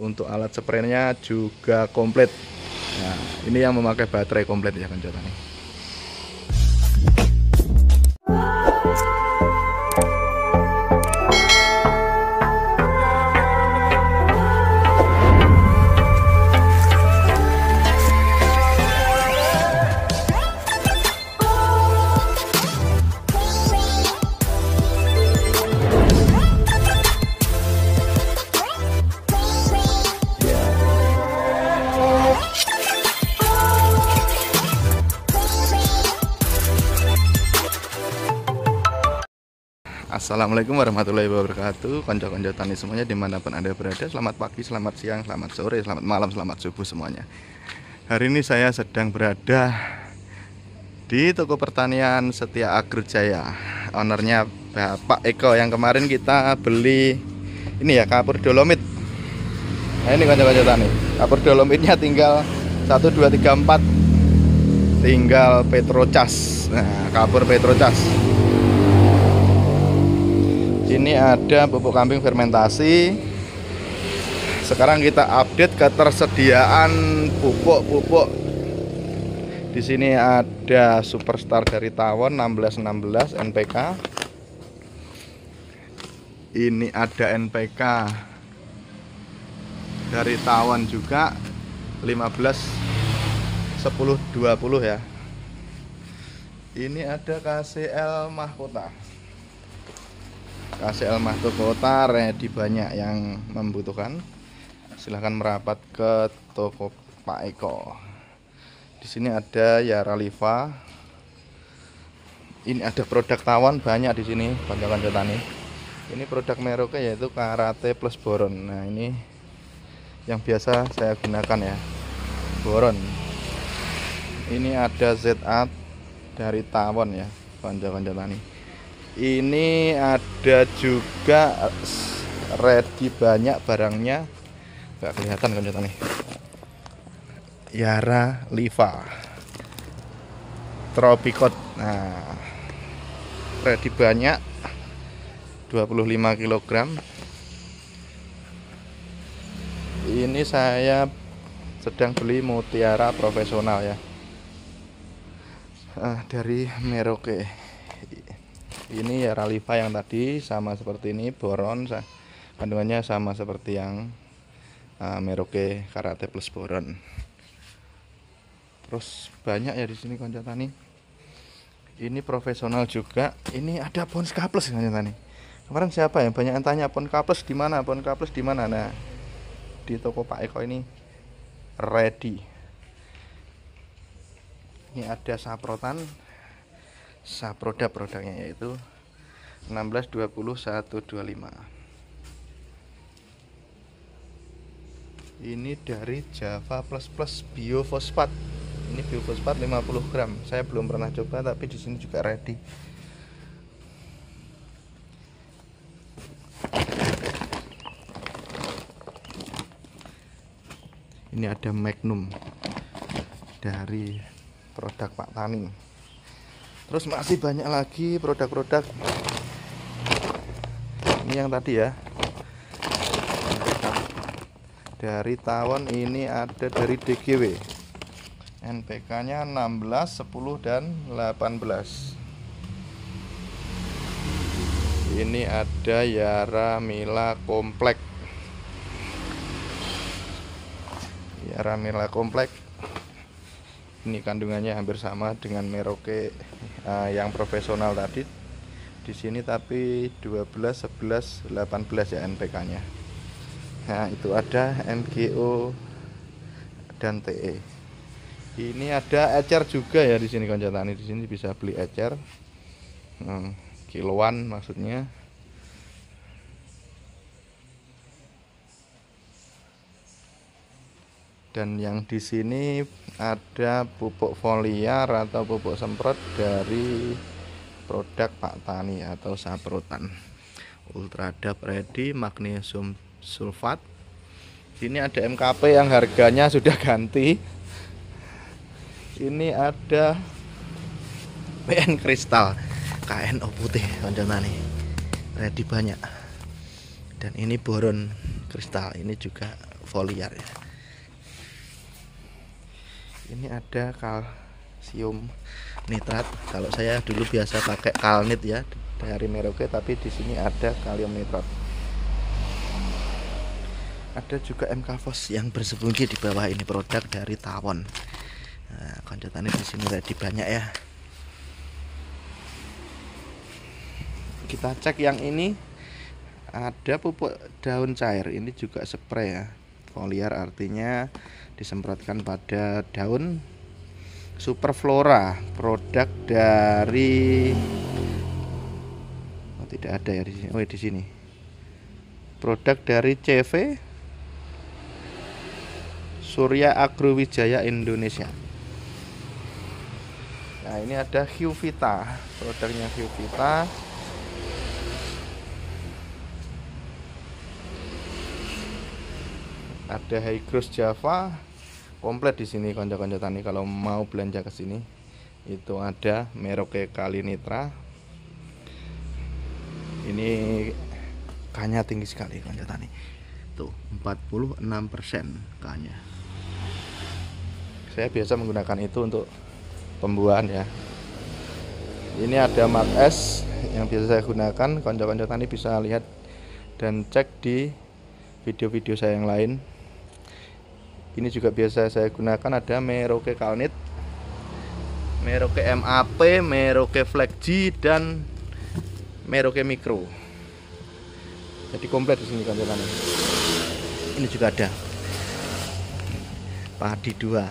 Untuk alat spraynya juga komplit. Nah, ini yang memakai baterai komplit ya pencotan ini. Assalamualaikum warahmatullahi wabarakatuh. Konco-konco tani semuanya dimanapun Anda berada, selamat pagi, selamat siang, selamat sore, selamat malam, selamat subuh semuanya. Hari ini saya sedang berada di toko pertanian Setia Agrojaya. Ownernya Bapak Eko yang kemarin kita beli ini ya, kapur dolomit. Nah ini konco-konco tani, kapur dolomitnya tinggal 1, 2, 3, 4. Tinggal petrocas. Nah, kapur petrocas. Ini ada pupuk kambing fermentasi. Sekarang kita update ketersediaan pupuk-pupuk. Di sini ada Superstar dari Tawon 1616 NPK. Ini ada NPK dari Tawon juga 15 10 20 ya. Ini ada KCL Mahkota. KCL Mahkota ready banyak yang membutuhkan. Silahkan merapat ke toko Pak Eko. Di sini ada Yara Liva. Ini ada produk Tawon banyak di sini, panjang-panjang tani. Ini produk Meroke yaitu Karate Plus Boron. Nah, ini yang biasa saya gunakan ya. Boron. Ini ada ZA dari Tawon ya, panjang-panjang tani. Ini ada juga ready banyak barangnya, nggak kelihatan kan nih. Yara Liva Tropico. Nah, ready banyak 25 kg. Ini saya sedang beli mutiara profesional ya, dari Meroke. Ini Yara Liva yang tadi sama seperti ini, boron kandungannya sama seperti yang Meroke Karate Plus Boron. Terus banyak ya di sini konco tani. Ini profesional juga. Ini ada Ponska Plus konco tani. Kemarin siapa yang banyak yang tanya Ponska Plus di mana? Ponska Plus di mana? Nah, di toko Pak Eko ini ready. Ini ada saprotan. Saprodap produknya yaitu 16 20 125. Ini dari Java plus plus biofosfat. Ini biofosfat 50 gram. Saya belum pernah coba tapi di sini juga ready. Ini ada Magnum dari produk Pak Tani. Terus masih banyak lagi produk-produk. Ini yang tadi ya, dari Tawon. Ini ada dari DGW. NPK nya 16 10 dan 18. Ini ada Yara Mila Komplek. Yara Mila Komplek ini kandungannya hampir sama dengan Meroke yang profesional tadi di sini, tapi 12 11 18 ya NPK-nya. Nah, itu ada MGO dan TE. Ini ada ecer juga ya di sini konco tani. Di sini bisa beli ecer. Kiloan maksudnya. Dan yang di sini ada pupuk foliar atau pupuk semprot dari produk Pak Tani atau saprotan. Ultradap ready, magnesium sulfat. Ini ada MKP yang harganya sudah ganti. Ini ada PN kristal KNO putih nih, ready banyak. Dan ini boron kristal, ini juga foliar ya. Ini ada kalsium nitrat. Kalau saya dulu biasa pakai kalnit ya dari Meroke, tapi di sini ada kalium nitrat. Ada juga MKVOS yang bersembunyi di bawah ini, produk dari tawon. Nah, konjatannya di sini ready banyak ya. Kita cek yang ini, ada pupuk daun cair. Ini juga spray ya, foliar artinya disemprotkan pada daun. Superflora, produk dari tidak ada ya di sini. Oh, di sini. Produk dari CV Surya Agrowijaya Indonesia. Nah, ini ada hiuvita, produknya hiuvita. Ada Hygros Java Komplek di sini, konco-konco tani kalau mau belanja ke sini. Itu ada Meroke Kali Nitra. Ini K-nya tinggi sekali konco tani. Tuh, 46% K-nya. Saya biasa menggunakan itu untuk pembuahan ya. Ini ada Mat S yang biasa saya gunakan. Konco-konco tani bisa lihat dan cek di video-video saya yang lain. Ini juga biasa saya gunakan, ada Meroke Calnit, Meroke MAP, Meroke Flexi, dan Meroke Mikro. Jadi komplit di sini konjatannya. Ini juga ada padi 2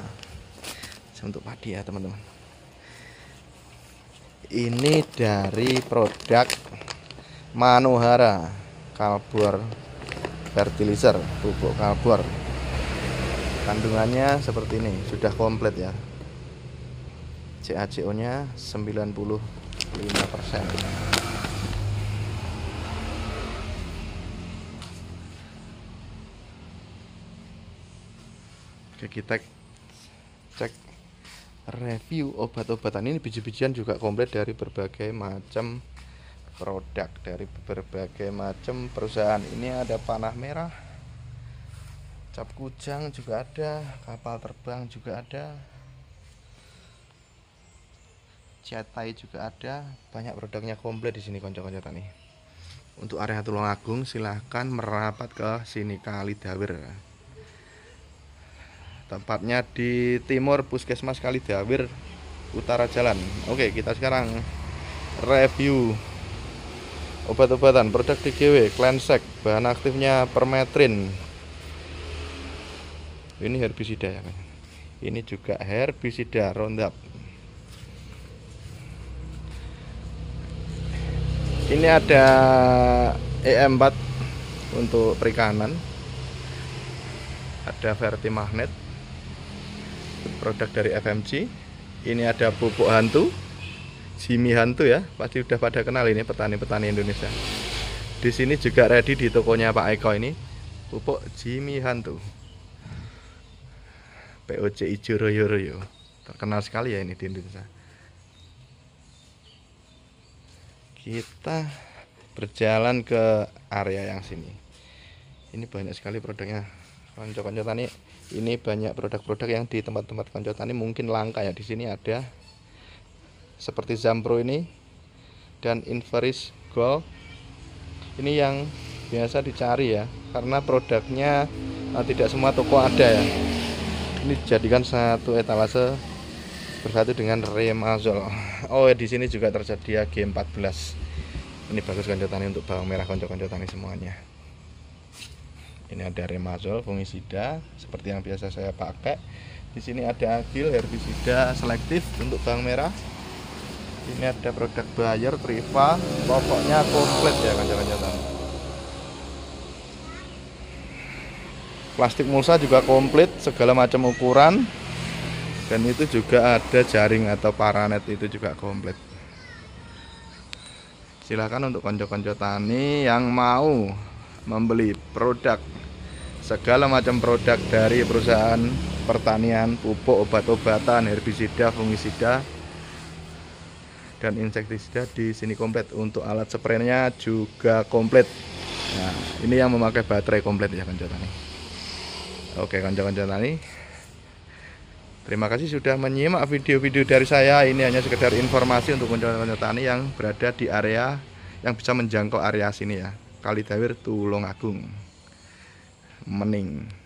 untuk padi ya teman-teman. Ini dari produk Manuhara Kalbor Fertilizer, pupuk kalbor. Kandungannya seperti ini, sudah komplit ya. CACO nya 95%. Oke, kita cek review obat-obatan. Ini biji-bijian juga komplit dari berbagai macam produk, dari berbagai macam perusahaan. Ini ada panah merah, Kap Kujang juga ada, kapal terbang juga ada, Cetai juga ada. Banyak produknya, komplit di sini konco-konco tani. Untuk area Tulungagung silahkan merapat ke sini, Kali Dawir. Tempatnya di timur Puskesmas Kali Dawir, utara jalan. Oke, kita sekarang review obat-obatan. Produk DGW Klensek, bahan aktifnya Permetrin. Ini herbisida ya. Ini juga herbisida Roundup. Ini ada EM4 untuk perikanan. Ada Vertimagnet, produk dari FMC. Ini ada pupuk hantu, Jimmy Hantu ya. Pasti udah pada kenal ini petani-petani Indonesia. Di sini juga ready di tokonya Pak Eko ini, pupuk Jimmy Hantu. POC hijau royo-royo, terkenal sekali ya ini di Indonesia. Kita berjalan ke area yang sini. Ini banyak sekali produknya konco-konco tani. Ini banyak produk-produk yang di tempat-tempat konco tani mungkin langka ya. Di sini ada seperti Zampro ini dan Inveris Gold. Ini yang biasa dicari ya, karena produknya tidak semua toko ada ya. Ini dijadikan satu etalase bersatu dengan Remazol. Oh, di sini juga tersedia G14. Ini bagus konco tani untuk bawang merah konco-konco tani semuanya. Ini ada Remazol fungisida seperti yang biasa saya pakai. Di sini ada Agil herbisida selektif untuk bawang merah. Ini ada produk Bayer Triva, pokoknya komplit ya konco-konco tani. Plastik mulsa juga komplit, segala macam ukuran, dan itu juga ada jaring atau paranet, itu juga komplit. Silahkan untuk konco-konco tani yang mau membeli produk, segala macam produk dari perusahaan pertanian, pupuk, obat-obatan, herbisida, fungisida, dan insektisida di sini komplit. Untuk alat spraynya juga komplit. Nah, ini yang memakai baterai komplit ya konco tani. Oke kawan-kawan tani, terima kasih sudah menyimak video-video dari saya. Ini hanya sekedar informasi untuk kawan-kawan tani yang berada di area, yang bisa menjangkau area sini ya, Kali Dawir Tulungagung Mening.